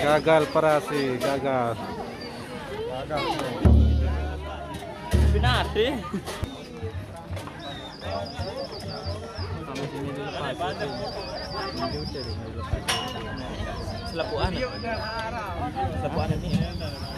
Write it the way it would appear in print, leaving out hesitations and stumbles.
Gagal Perasi, gagal. Binati. Selapuan. Selapuan ini.